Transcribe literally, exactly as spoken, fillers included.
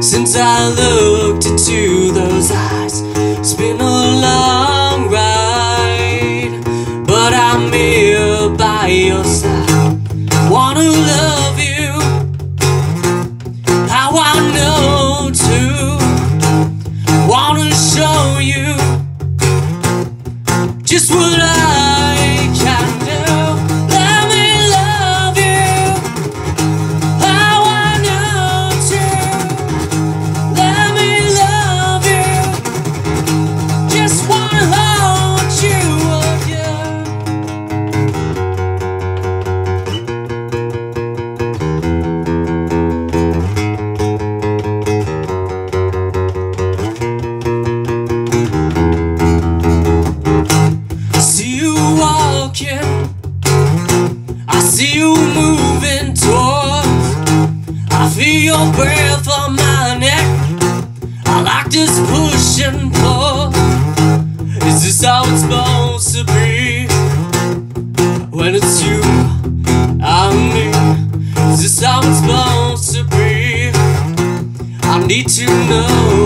Since I looked into those eyes, it's been a long ride, but I'm here by your side. Wanna love you, how I know to. Wanna show you just what I can do. Let me love you, how I know to. I see you moving towards, I feel your breath on my neck. I like this push and pull. Is this how it's supposed to be? When it's you, I mean, is this how it's supposed to be? I need to know.